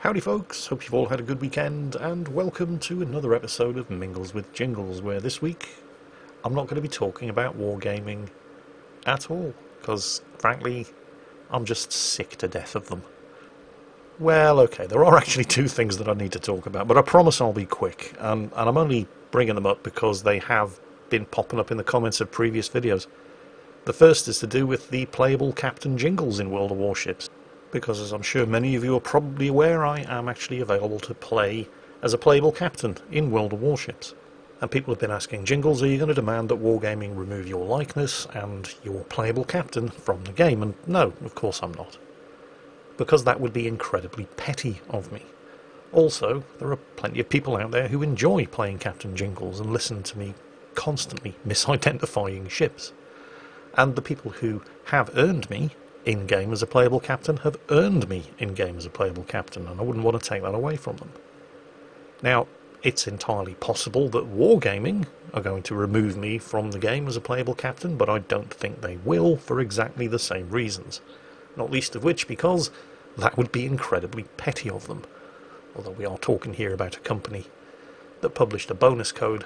Howdy folks, hope you've all had a good weekend and welcome to another episode of Mingles with Jingles, where this week I'm not going to be talking about wargaming at all, because frankly I'm just sick to death of them. Well, okay, there are actually two things that I need to talk about, but I promise I'll be quick, and I'm only bringing them up because they have been popping up in the comments of previous videos. The first is to do with the playable Captain Jingles in World of Warships, because as I'm sure many of you are probably aware, I am actually available to play as a playable captain in World of Warships. And people have been asking, Jingles, are you going to demand that Wargaming remove your likeness and your playable captain from the game? And no, of course I'm not. Because that would be incredibly petty of me. Also, there are plenty of people out there who enjoy playing Captain Jingles and listen to me constantly misidentifying ships. And the people who have earned me in-game as a playable captain have earned me in-game as a playable captain, and I wouldn't want to take that away from them. Now, it's entirely possible that Wargaming are going to remove me from the game as a playable captain, but I don't think they will for exactly the same reasons. Not least of which because that would be incredibly petty of them. Although we are talking here about a company that published a bonus code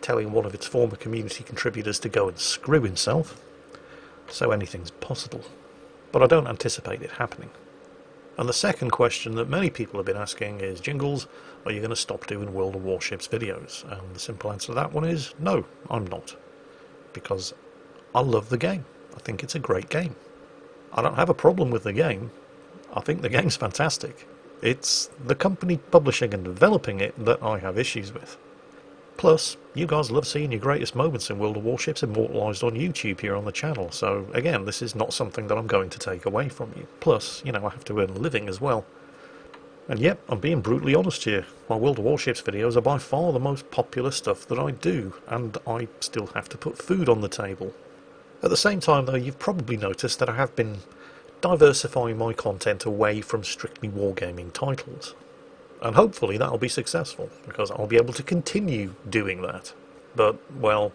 telling one of its former community contributors to go and screw himself, so anything's possible. But I don't anticipate it happening. And the second question that many people have been asking is, Jingles, are you going to stop doing World of Warships videos? And the simple answer to that one is, no, I'm not. Because I love the game. I think it's a great game. I don't have a problem with the game. I think the game's fantastic. It's the company publishing and developing it that I have issues with. Plus, you guys love seeing your greatest moments in World of Warships immortalised on YouTube here on the channel, so again, this is not something that I'm going to take away from you. Plus, you know, I have to earn a living as well. And yep, I'm being brutally honest here. My World of Warships videos are by far the most popular stuff that I do, and I still have to put food on the table. At the same time, though, you've probably noticed that I have been diversifying my content away from strictly wargaming titles. And hopefully that'll be successful, because I'll be able to continue doing that. But, well,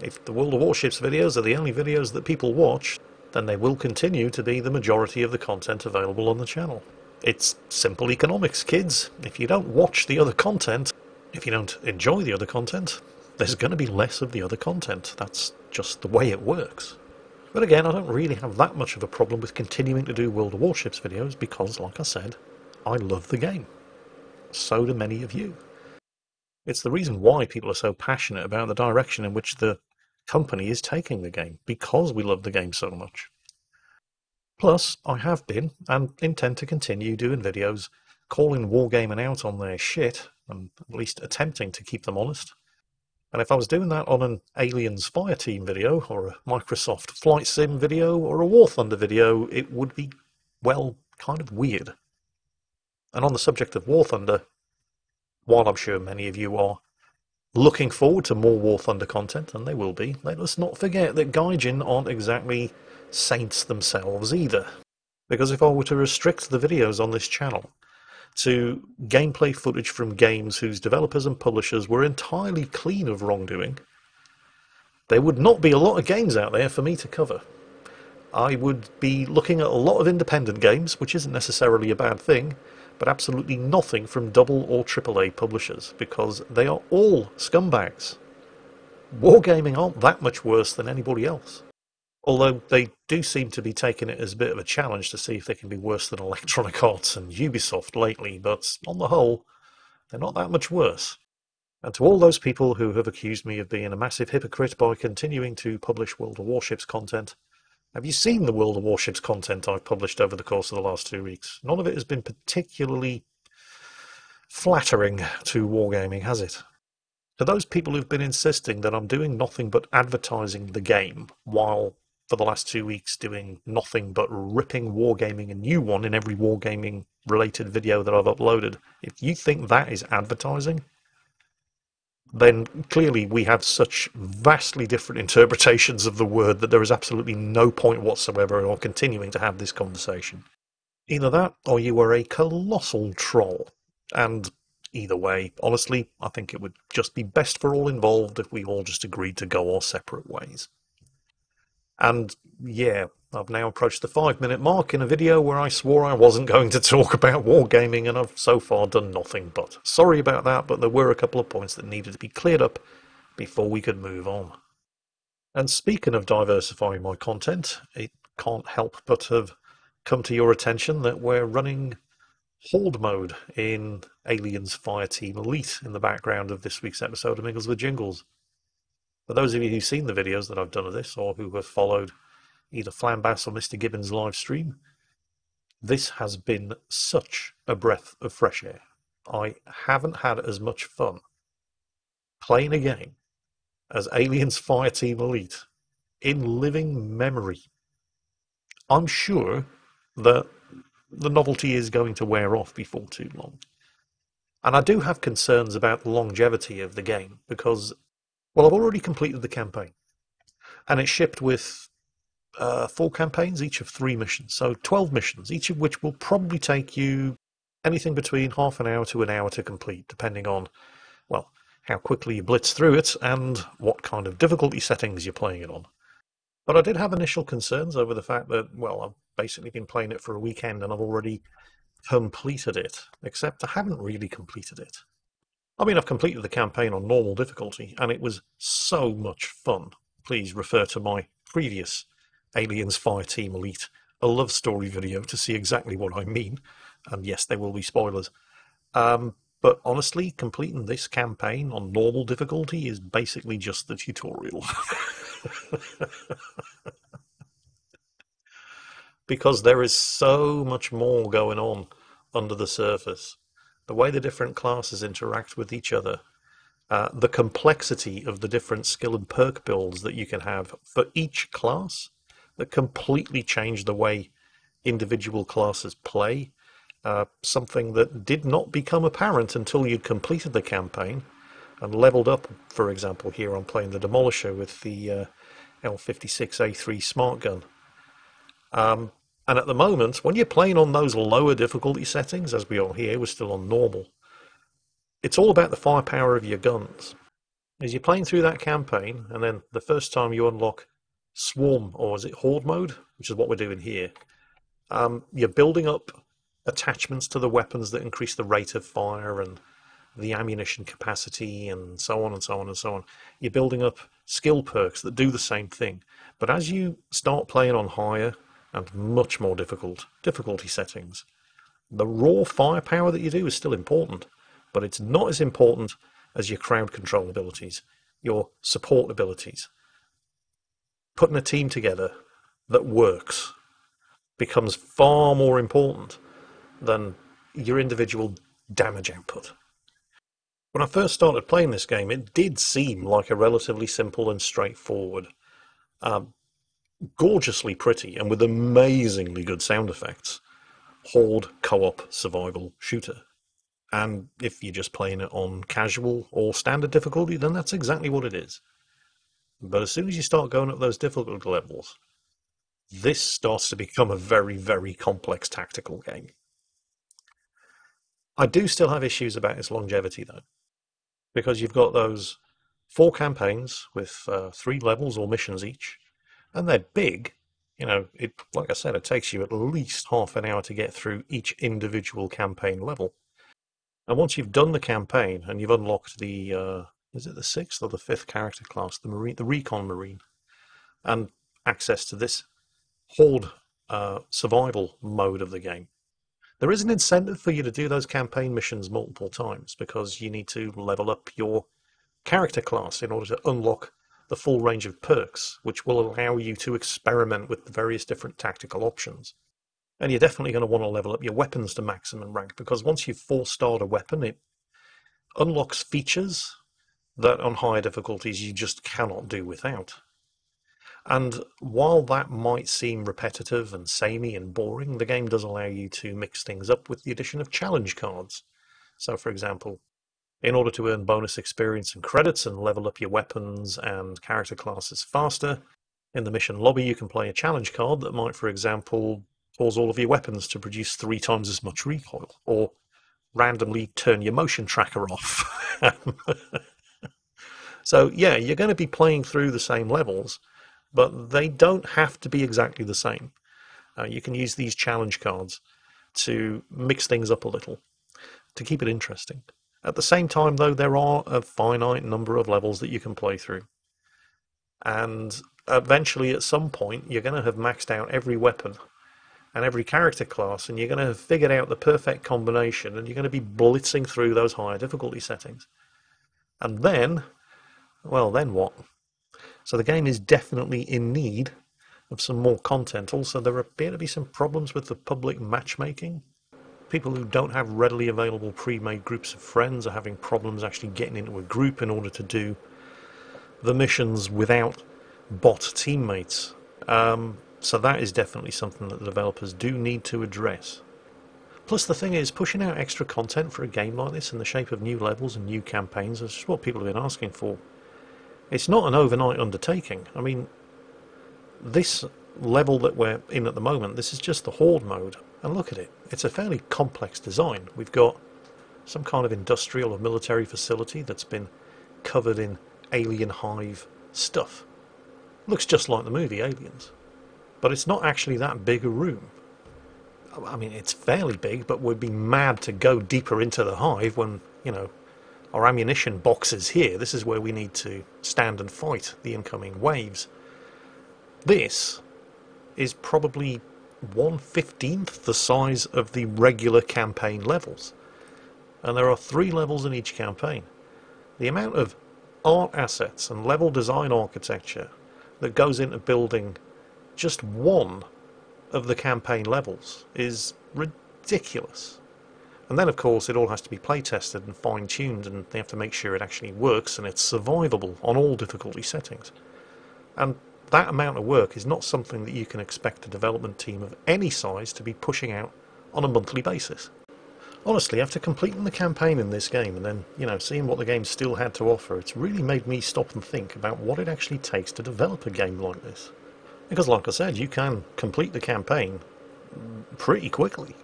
if the World of Warships videos are the only videos that people watch, then they will continue to be the majority of the content available on the channel. It's simple economics, kids. If you don't watch the other content, if you don't enjoy the other content, there's going to be less of the other content. That's just the way it works. But again, I don't really have that much of a problem with continuing to do World of Warships videos, because, like I said, I love the game. So do many of you. It's the reason why people are so passionate about the direction in which the company is taking the game, because we love the game so much. Plus, I have been, and intend to continue, doing videos calling Wargaming out on their shit, and at least attempting to keep them honest. And if I was doing that on an Aliens Fireteam video, or a Microsoft Flight Sim video, or a War Thunder video, it would be, well, kind of weird. And on the subject of War Thunder, while I'm sure many of you are looking forward to more War Thunder content, and they will be, let's not forget that Gaijin aren't exactly saints themselves either. Because if I were to restrict the videos on this channel to gameplay footage from games whose developers and publishers were entirely clean of wrongdoing, there would not be a lot of games out there for me to cover. I would be looking at a lot of independent games, which isn't necessarily a bad thing, but absolutely nothing from double or AAA publishers, because they are all scumbags. Wargaming aren't that much worse than anybody else. Although they do seem to be taking it as a bit of a challenge to see if they can be worse than Electronic Arts and Ubisoft lately, but on the whole, they're not that much worse. And to all those people who have accused me of being a massive hypocrite by continuing to publish World of Warships content, have you seen the World of Warships content I've published over the course of the last 2 weeks? None of it has been particularly flattering to Wargaming, has it? To those people who've been insisting that I'm doing nothing but advertising the game, while for the last 2 weeks doing nothing but ripping Wargaming a new one in every Wargaming related video that I've uploaded, if you think that is advertising, then clearly we have such vastly different interpretations of the word that there is absolutely no point whatsoever in continuing to have this conversation. Either that, or you are a colossal troll. And either way, honestly, I think it would just be best for all involved if we all just agreed to go our separate ways. And yeah, I've now approached the 5-minute mark in a video where I swore I wasn't going to talk about wargaming, and I've so far done nothing but. Sorry about that, but there were a couple of points that needed to be cleared up before we could move on. And speaking of diversifying my content, it can't help but have come to your attention that we're running Horde Mode in Aliens Fireteam Elite in the background of this week's episode of Mingles with Jingles. For those of you who've seen the videos that I've done of this, or who have followed either Flambass or Mr. Gibbons' live stream, this has been such a breath of fresh air. I haven't had as much fun playing a game as Aliens Fireteam Elite in living memory. I'm sure that the novelty is going to wear off before too long. And I do have concerns about the longevity of the game because, well, I've already completed the campaign. And it shipped with 4 campaigns, each of 3 missions. So 12 missions, each of which will probably take you anything between half an hour to an hour to complete, depending on, well, how quickly you blitz through it and what kind of difficulty settings you're playing it on. But I did have initial concerns over the fact that, well, I've basically been playing it for a weekend and I've already completed it, except I haven't really completed it. I mean, I've completed the campaign on normal difficulty, and it was so much fun. Please refer to my previous Aliens Fireteam Elite, a love story video, to see exactly what I mean. And yes, there will be spoilers. But honestly, completing this campaign on normal difficulty is basically just the tutorial. Because there is so much more going on under the surface. The way the different classes interact with each other, the complexity of the different skill and perk builds that you can have for each class, that completely change the way individual classes play, something that did not become apparent until you'd completed the campaign and leveled up. For example, here I'm playing the Demolisher with the L56A3 smart gun. And at the moment, when you're playing on those lower difficulty settings, as we are here, we're still on normal, it's all about the firepower of your guns. As you're playing through that campaign, and then the first time you unlock Swarm, or is it Horde Mode, which is what we're doing here, you're building up attachments to the weapons that increase the rate of fire and the ammunition capacity and so on and so on and so on. You're building up skill perks that do the same thing. But as you start playing on higher and much more difficult difficulty settings, the raw firepower that you do is still important, but it's not as important as your crowd control abilities, your support abilities. Putting a team together that works becomes far more important than your individual damage output. When I first started playing this game, it did seem like a relatively simple and straightforward, gorgeously pretty and with amazingly good sound effects Horde co-op survival shooter. And if you're just playing it on casual or standard difficulty, then that's exactly what it is. But as soon as you start going up those difficulty levels, this starts to become a very, very complex tactical game. I do still have issues about its longevity, though, because you've got those 4 campaigns with 3 levels or missions each, and they're big. You know, it, like I said, it takes you at least half an hour to get through each individual campaign level. And once you've done the campaign and you've unlocked the, is it the 6th or the 5th character class, the Marine, the Recon Marine, and access to this Horde survival mode of the game, there is an incentive for you to do those campaign missions multiple times because you need to level up your character class in order to unlock the full range of perks, which will allow you to experiment with the various different tactical options. And you're definitely going to want to level up your weapons to maximum rank because once you've 4-starred a weapon, it unlocks features that on higher difficulties you just cannot do without. And while that might seem repetitive and samey and boring, the game does allow you to mix things up with the addition of challenge cards. So, for example, in order to earn bonus experience and credits and level up your weapons and character classes faster, in the mission lobby you can play a challenge card that might, for example, cause all of your weapons to produce 3 times as much recoil, or randomly turn your motion tracker off. So, yeah, you're going to be playing through the same levels, but they don't have to be exactly the same. You can use these challenge cards to mix things up a little, to keep it interesting. At the same time, though, there are a finite number of levels that you can play through. And eventually, at some point, you're going to have maxed out every weapon and every character class, and you're going to have figured out the perfect combination, and you're going to be blitzing through those higher difficulty settings. And then, well, then what? So the game is definitely in need of some more content. Also, there appear to be some problems with the public matchmaking. People who don't have readily available pre-made groups of friends are having problems actually getting into a group in order to do the missions without bot teammates. So that is definitely something that the developers do need to address. Plus, the thing is, pushing out extra content for a game like this in the shape of new levels and new campaigns is just what people have been asking for. It's not an overnight undertaking. I mean, this level that we're in at the moment, this is just the Horde mode. And look at it, it's a fairly complex design. We've got some kind of industrial or military facility that's been covered in alien hive stuff. Looks just like the movie Aliens. But it's not actually that big a room. I mean, it's fairly big, but we'd be mad to go deeper into the hive when, you know, our ammunition box is here. This is where we need to stand and fight the incoming waves. This is probably 1/15th the size of the regular campaign levels. And there are 3 levels in each campaign. The amount of art assets and level design architecture that goes into building just one of the campaign levels is ridiculous. And then, of course, it all has to be play tested and fine tuned, and they have to make sure it actually works and it's survivable on all difficulty settings. And that amount of work is not something that you can expect a development team of any size to be pushing out on a monthly basis. Honestly, after completing the campaign in this game and then, you know, seeing what the game still had to offer, it's really made me stop and think about what it actually takes to develop a game like this. Because, like I said, you can complete the campaign pretty quickly.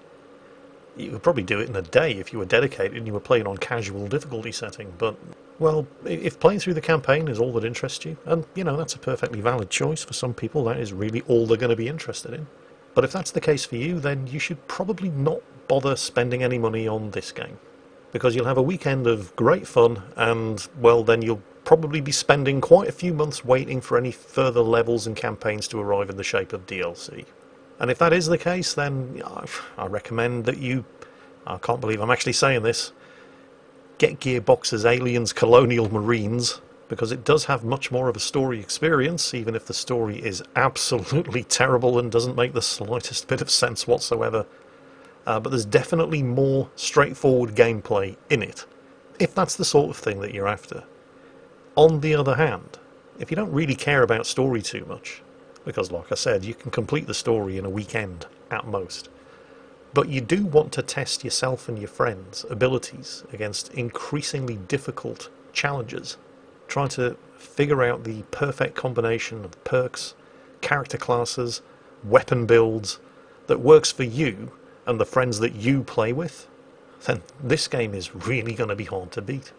You could probably do it in a day if you were dedicated and you were playing on casual difficulty setting, but, well, if playing through the campaign is all that interests you, and, you know, that's a perfectly valid choice for some people, that is really all they're going to be interested in. But if that's the case for you, then you should probably not bother spending any money on this game. Because you'll have a weekend of great fun, and, well, then you'll probably be spending quite a few months waiting for any further levels and campaigns to arrive in the shape of DLC. And if that is the case, then I recommend that you, I can't believe I'm actually saying this, get Gearbox's Aliens Colonial Marines, because it does have much more of a story experience, even if the story is absolutely terrible and doesn't make the slightest bit of sense whatsoever. But there's definitely more straightforward gameplay in it, if that's the sort of thing that you're after. On the other hand, if you don't really care about story too much, because like I said, you can complete the story in a weekend at most, but you do want to test yourself and your friends' abilities against increasingly difficult challenges, trying to figure out the perfect combination of perks, character classes, weapon builds that works for you and the friends that you play with, then this game is really going to be hard to beat.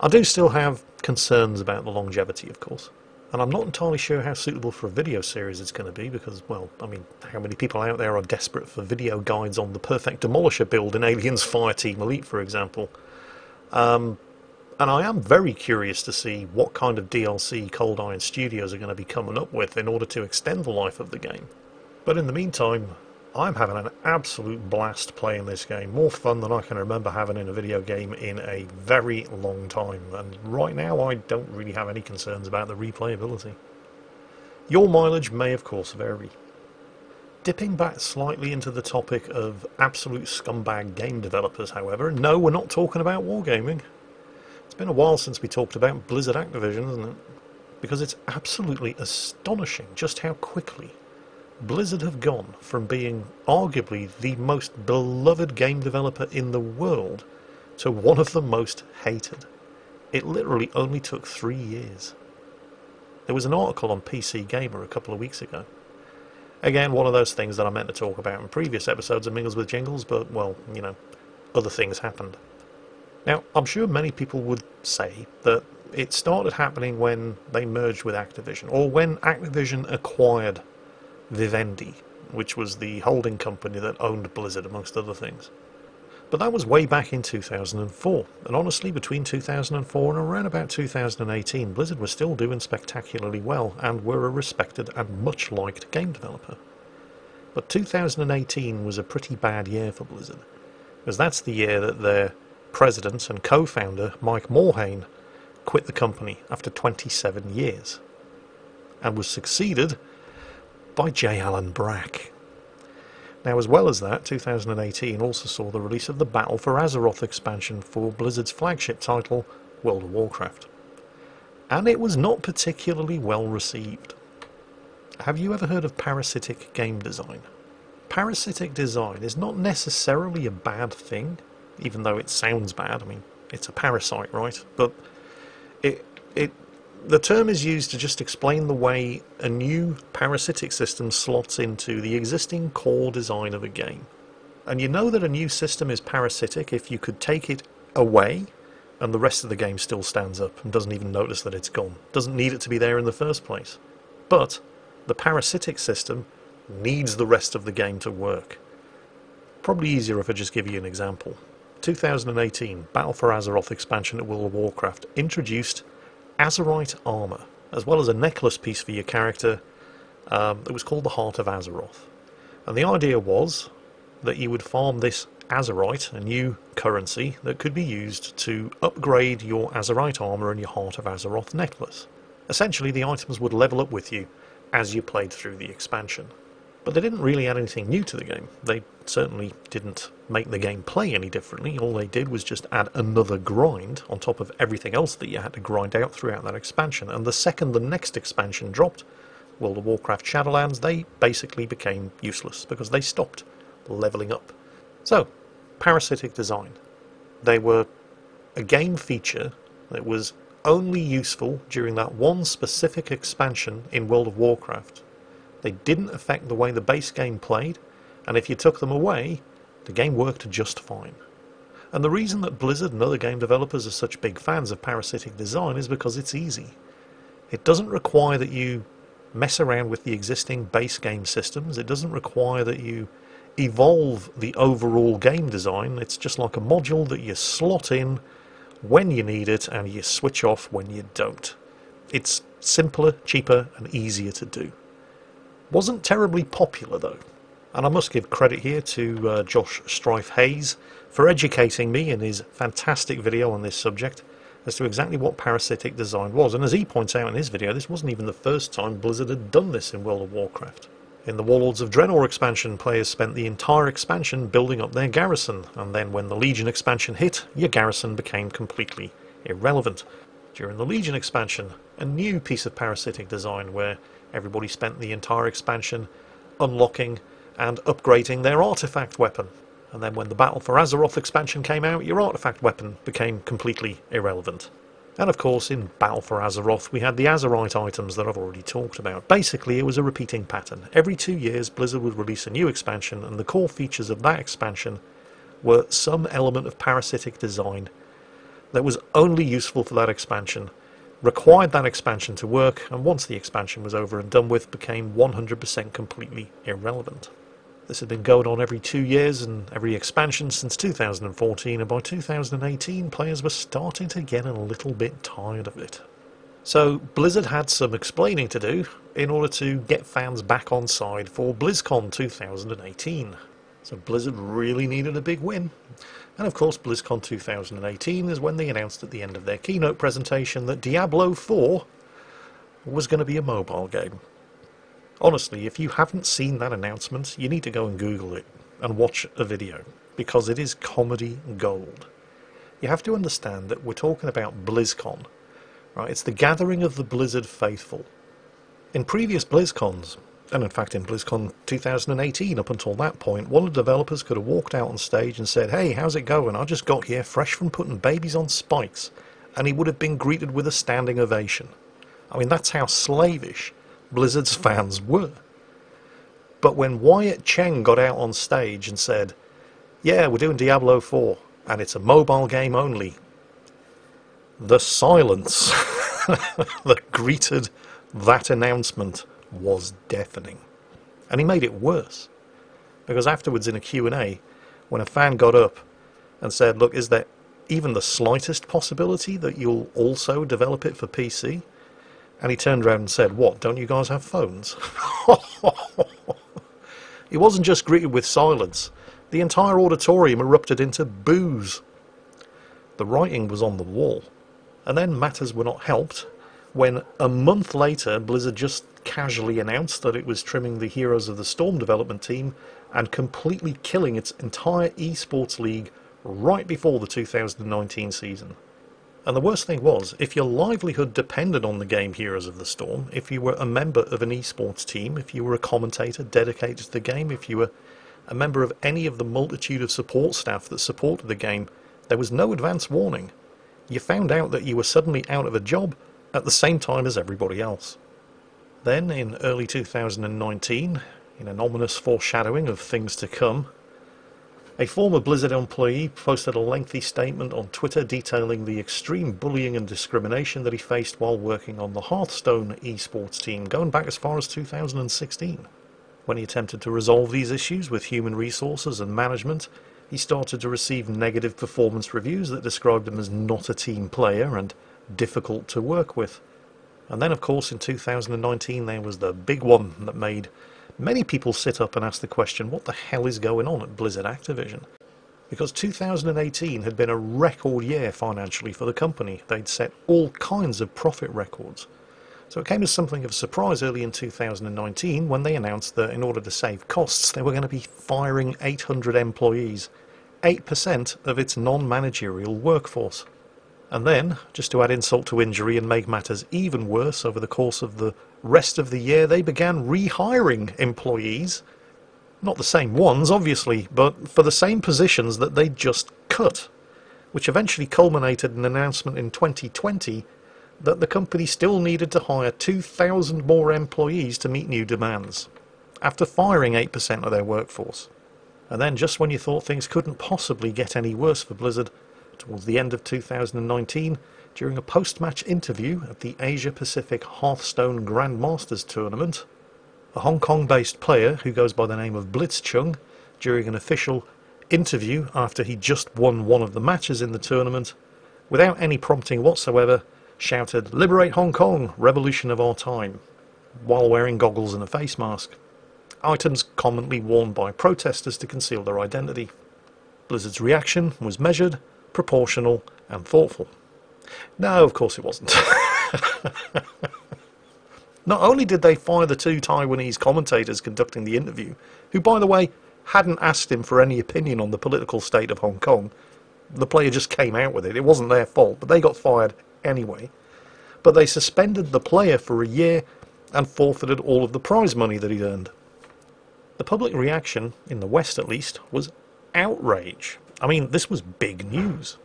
I do still have concerns about the longevity, of course, and I'm not entirely sure how suitable for a video series it's going to be because, well, I mean, how many people out there are desperate for video guides on the perfect demolisher build in Aliens Fireteam Elite, for example? And I am very curious to see what kind of DLC Cold Iron Studios are going to be coming up with in order to extend the life of the game. But in the meantime, I'm having an absolute blast playing this game, more fun than I can remember having in a video game in a very long time, and right now I don't really have any concerns about the replayability. Your mileage may of course vary. Dipping back slightly into the topic of absolute scumbag game developers however, no, we're not talking about wargaming. It's been a while since we talked about Blizzard Activision, isn't it? Because it's absolutely astonishing just how quickly Blizzard have gone from being arguably the most beloved game developer in the world to one of the most hated. It literally only took 3 years. There was an article on PC Gamer a couple of weeks ago. Again, one of those things that I meant to talk about in previous episodes of Mingles with Jingles, but, well, you know, other things happened. Now, I'm sure many people would say that it started happening when they merged with Activision, or when Activision acquired Vivendi, which was the holding company that owned Blizzard, amongst other things. But that was way back in 2004, and honestly between 2004 and around about 2018, Blizzard was still doing spectacularly well and were a respected and much liked game developer. But 2018 was a pretty bad year for Blizzard, as that's the year that their president and co-founder, Mike Morhane, quit the company after 27 years, and was succeeded by J. Allen Brack. Now, as well as that, 2018 also saw the release of the Battle for Azeroth expansion for Blizzard's flagship title, World of Warcraft. And it was not particularly well received. Have you ever heard of parasitic game design? Parasitic design is not necessarily a bad thing, even though it sounds bad. I mean, it's a parasite, right? But the term is used to just explain the way a new parasitic system slots into the existing core design of a game. And you know that a new system is parasitic if you could take it away and the rest of the game still stands up and doesn't even notice that it's gone. Doesn't need it to be there in the first place. But the parasitic system needs the rest of the game to work. Probably easier if I just give you an example. 2018 Battle for Azeroth expansion at World of Warcraft introduced Azerite armour, as well as a necklace piece for your character that was called the Heart of Azeroth. And the idea was that you would farm this Azerite, a new currency, that could be used to upgrade your Azerite armour and your Heart of Azeroth necklace. Essentially, the items would level up with you as you played through the expansion. But they didn't really add anything new to the game. They certainly didn't make the game play any differently. All they did was just add another grind on top of everything else that you had to grind out throughout that expansion. And the second the next expansion dropped, World of Warcraft Shadowlands, they basically became useless because they stopped leveling up. So, parasitic design. They were a game feature that was only useful during that one specific expansion in World of Warcraft. They didn't affect the way the base game played, and if you took them away, the game worked just fine. And the reason that Blizzard and other game developers are such big fans of parasitic design is because it's easy. It doesn't require that you mess around with the existing base game systems. It doesn't require that you evolve the overall game design. It's just like a module that you slot in when you need it and you switch off when you don't. It's simpler, cheaper, and easier to do. Wasn't terribly popular though, and I must give credit here to Josh Strife Hayes for educating me in his fantastic video on this subject as to exactly what parasitic design was. And as he points out in his video, this wasn't even the first time Blizzard had done this in World of Warcraft. In the Warlords of Draenor expansion, players spent the entire expansion building up their garrison, and then when the Legion expansion hit, your garrison became completely irrelevant. During the Legion expansion, a new piece of parasitic design where everybody spent the entire expansion unlocking and upgrading their artifact weapon. And then when the Battle for Azeroth expansion came out, your artifact weapon became completely irrelevant. And of course, in Battle for Azeroth, we had the Azerite items that I've already talked about. Basically, it was a repeating pattern. Every 2 years, Blizzard would release a new expansion, and the core features of that expansion were some element of parasitic design that was only useful for that expansion, required that expansion to work, and once the expansion was over and done with, became 100% completely irrelevant. This had been going on every 2 years and every expansion since 2014, and by 2018 players were starting to get a little bit tired of it. So Blizzard had some explaining to do in order to get fans back on side for BlizzCon 2018. So Blizzard really needed a big win. And of course, BlizzCon 2018 is when they announced at the end of their keynote presentation that Diablo 4 was going to be a mobile game. Honestly, if you haven't seen that announcement, you need to go and Google it and watch a video, because it is comedy gold. You have to understand that we're talking about BlizzCon, right? It's the gathering of the Blizzard faithful. In previous BlizzCons, and in fact in BlizzCon 2018 up until that point, one of the developers could have walked out on stage and said, "Hey, how's it going? I just got here fresh from putting babies on spikes," and he would have been greeted with a standing ovation. I mean, that's how slavish Blizzard's fans were. But when Wyatt Cheng got out on stage and said, "Yeah, we're doing Diablo 4 and it's a mobile game only," The silence that greeted that announcement was deafening. And he made it worse. Because afterwards in a Q&A, when a fan got up and said, look, is there even the slightest possibility that you'll also develop it for PC? And he turned around and said, what, don't you guys have phones? He wasn't just greeted with silence. The entire auditorium erupted into boos. The writing was on the wall. And then matters were not helped when a month later Blizzard just casually announced that it was trimming the Heroes of the Storm development team and completely killing its entire esports league right before the 2019 season. And the worst thing was, if your livelihood depended on the game Heroes of the Storm, if you were a member of an esports team, if you were a commentator dedicated to the game, if you were a member of any of the multitude of support staff that supported the game, there was no advance warning. You found out that you were suddenly out of a job at the same time as everybody else. Then, in early 2019, in an ominous foreshadowing of things to come, a former Blizzard employee posted a lengthy statement on Twitter detailing the extreme bullying and discrimination that he faced while working on the Hearthstone esports team, going back as far as 2016. When he attempted to resolve these issues with human resources and management, he started to receive negative performance reviews that described him as not a team player and difficult to work with. And then, of course, in 2019 there was the big one that made many people sit up and ask the question, what the hell is going on at Blizzard Activision? Because 2018 had been a record year financially for the company. They'd set all kinds of profit records. So it came as something of a surprise early in 2019 when they announced that in order to save costs they were going to be firing 800 employees, 8% of its non-managerial workforce. And then, just to add insult to injury and make matters even worse, over the course of the rest of the year they began rehiring employees. Not the same ones, obviously, but for the same positions that they just cut, which eventually culminated in an announcement in 2020 that the company still needed to hire 2,000 more employees to meet new demands, after firing 8% of their workforce. And then, just when you thought things couldn't possibly get any worse for Blizzard, towards the end of 2019, during a post-match interview at the Asia Pacific Hearthstone Grandmasters tournament, a Hong Kong-based player who goes by the name of Blitz Chung, during an official interview after he just won one of the matches in the tournament, without any prompting whatsoever, shouted, "Liberate Hong Kong, revolution of our time," while wearing goggles and a face mask. Items commonly worn by protesters to conceal their identity. Blizzard's reaction was measured, proportional and thoughtful. No, of course it wasn't. Not only did they fire the two Taiwanese commentators conducting the interview, who by the way hadn't asked him for any opinion on the political state of Hong Kong, the player just came out with it, it wasn't their fault, but they got fired anyway, but they suspended the player for a year and forfeited all of the prize money that he'd earned. The public reaction, in the West at least, was outrage. I mean, this was big news.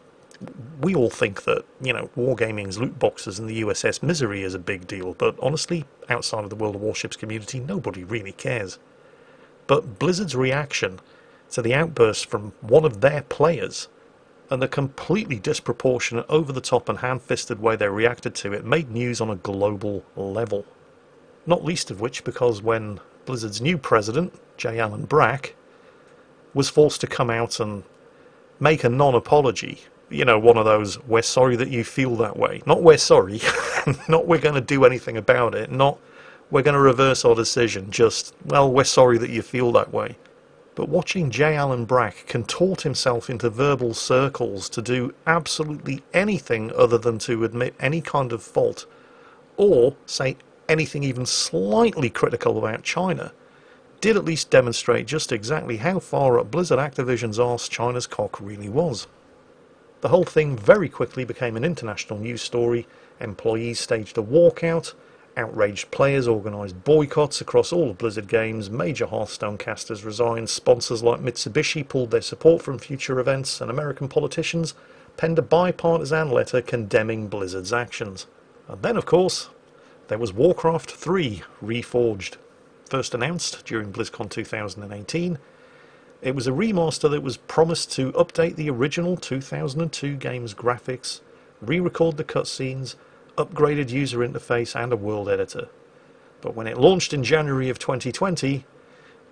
We all think that, you know, wargaming's loot boxes and the USS Misery is a big deal, but honestly, outside of the World of Warships community, nobody really cares. But Blizzard's reaction to the outburst from one of their players and the completely disproportionate, over-the-top and hand-fisted way they reacted to it made news on a global level. Not least of which because when Blizzard's new president, J. Allen Brack, was forced to come out and make a non-apology, you know, one of those, we're sorry that you feel that way. Not we're sorry, not we're going to do anything about it, not we're going to reverse our decision, just, well, we're sorry that you feel that way. But watching J. Allen Brack contort himself into verbal circles to do absolutely anything other than to admit any kind of fault or say anything even slightly critical about China did at least demonstrate just exactly how far up Blizzard Activision's arse China's cock really was. The whole thing very quickly became an international news story. Employees staged a walkout. Outraged players organised boycotts across all of Blizzard games, major Hearthstone casters resigned, sponsors like Mitsubishi pulled their support from future events, and American politicians penned a bipartisan letter condemning Blizzard's actions. And then, of course, there was Warcraft III Reforged. First announced during BlizzCon 2018, it was a remaster that was promised to update the original 2002 game's graphics, re-record the cutscenes, upgraded user interface and a world editor. But when it launched in January of 2020,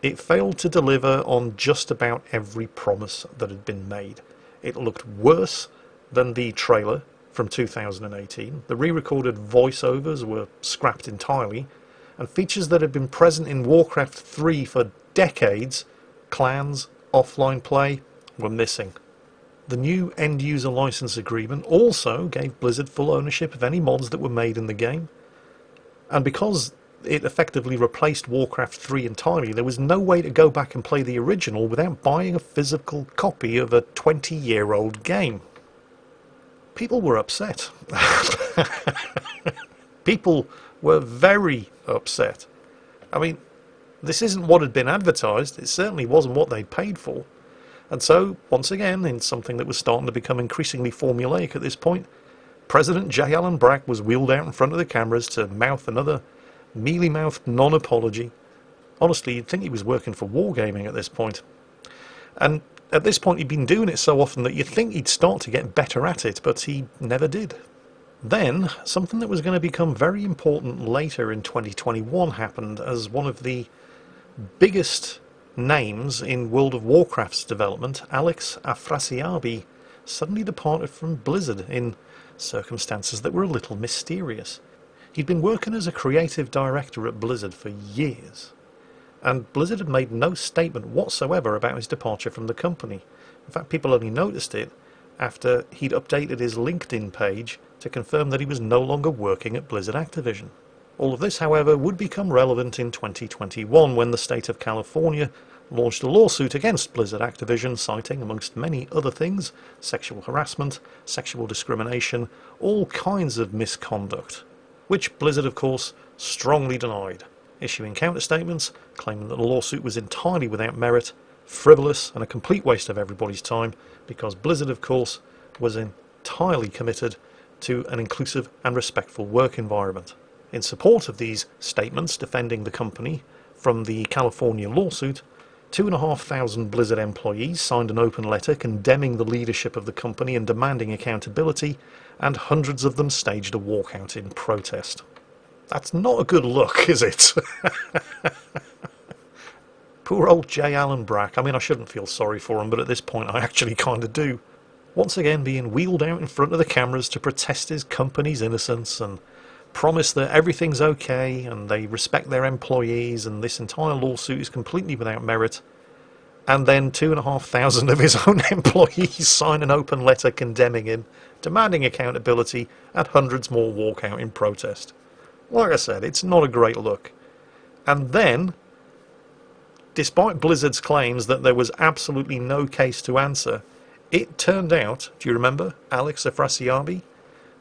it failed to deliver on just about every promise that had been made. It looked worse than the trailer from 2018, the re-recorded voiceovers were scrapped entirely, and features that had been present in Warcraft III for decades, clans, offline play, were missing. The new end-user license agreement also gave Blizzard full ownership of any mods that were made in the game, and because it effectively replaced Warcraft III entirely, there was no way to go back and play the original without buying a physical copy of a 20-year-old game. People were upset. People were very upset. I mean, this isn't what had been advertised, it certainly wasn't what they paid for. And so, once again, in something that was starting to become increasingly formulaic at this point, President J. Allen Brack was wheeled out in front of the cameras to mouth another mealy-mouthed non-apology. Honestly, you'd think he was working for Wargaming at this point. And at this point, he'd been doing it so often that you'd think he'd start to get better at it, but he never did. Then, something that was going to become very important later in 2021 happened as one of the biggest names in World of Warcraft's development, Alex Afrasiabi, suddenly departed from Blizzard in circumstances that were a little mysterious. He'd been working as a creative director at Blizzard for years, and Blizzard had made no statement whatsoever about his departure from the company. In fact, people only noticed it after he'd updated his LinkedIn page to confirm that he was no longer working at Blizzard Activision. All of this, however, would become relevant in 2021 when the state of California launched a lawsuit against Blizzard Activision, citing, amongst many other things, sexual harassment, sexual discrimination, all kinds of misconduct, which Blizzard, of course, strongly denied, issuing counter-statements claiming that the lawsuit was entirely without merit, frivolous, and a complete waste of everybody's time, because Blizzard, of course, was entirely committed to an inclusive and respectful work environment. In support of these statements defending the company from the California lawsuit, 2,500 Blizzard employees signed an open letter condemning the leadership of the company and demanding accountability, and hundreds of them staged a walkout in protest. That's not a good look, is it? Poor old J. Allen Brack. I mean, I shouldn't feel sorry for him, but at this point I actually kind of do. Once again being wheeled out in front of the cameras to protest his company's innocence and promise that everything's okay and they respect their employees and this entire lawsuit is completely without merit, and then 2,500 of his own employees sign an open letter condemning him, demanding accountability, and hundreds more walk out in protest. Like I said, it's not a great look. And then, despite Blizzard's claims that there was absolutely no case to answer, it turned out, do you remember Alex Afrasiabi,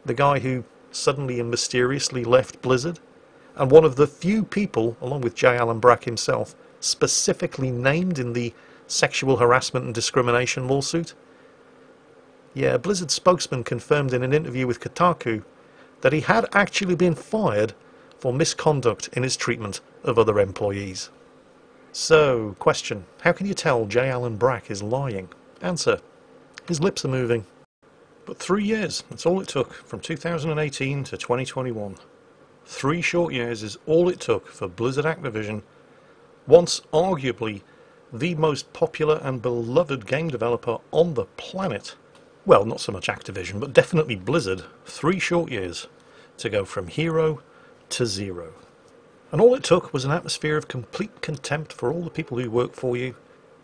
the guy who suddenly and mysteriously left Blizzard, and one of the few people, along with J. Allen Brack himself, specifically named in the sexual harassment and discrimination lawsuit? Yeah, a Blizzard spokesman confirmed in an interview with Kotaku that he had actually been fired for misconduct in his treatment of other employees. So, question, how can you tell J. Allen Brack is lying? Answer, his lips are moving. But 3 years, that's all it took, from 2018 to 2021. 3 short years is all it took for Blizzard Activision, once arguably the most popular and beloved game developer on the planet. Well, not so much Activision, but definitely Blizzard. 3 short years to go from hero to zero. And all it took was an atmosphere of complete contempt for all the people who work for you,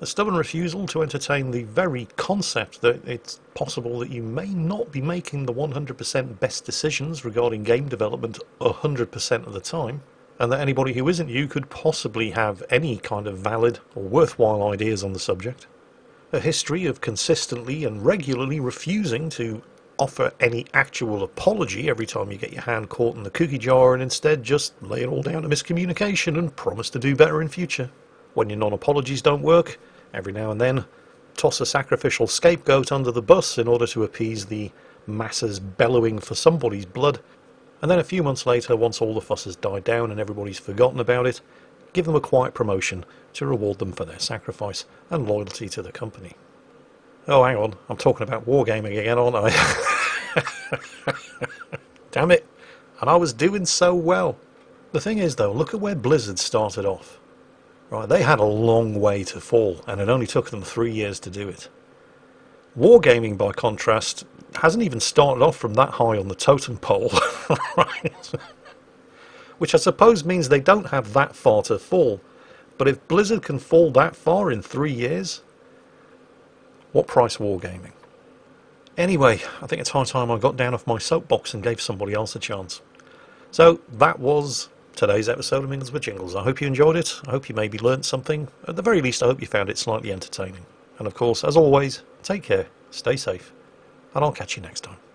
a stubborn refusal to entertain the very concept that it's possible that you may not be making the 100% best decisions regarding game development 100% of the time, and that anybody who isn't you could possibly have any kind of valid or worthwhile ideas on the subject. A history of consistently and regularly refusing to offer any actual apology every time you get your hand caught in the cookie jar, and instead just lay it all down to miscommunication and promise to do better in future. When your non-apologies don't work, every now and then toss a sacrificial scapegoat under the bus in order to appease the masses bellowing for somebody's blood, and then a few months later, once all the fuss has died down and everybody's forgotten about it, give them a quiet promotion to reward them for their sacrifice and loyalty to the company. Oh, hang on, I'm talking about Wargaming again, aren't I? Damn it. And I was doing so well. The thing is, though, look at where Blizzard started off. Right, they had a long way to fall, and it only took them 3 years to do it. Wargaming, by contrast, hasn't even started off from that high on the totem pole. Right? Which I suppose means they don't have that far to fall. But if Blizzard can fall that far in 3 years, what price Wargaming? Anyway, I think it's high time I got down off my soapbox and gave somebody else a chance. So that was today's episode of Mingles with Jingles. I hope you enjoyed it. I hope you maybe learnt something. At the very least, I hope you found it slightly entertaining. And of course, as always, take care, stay safe, and I'll catch you next time.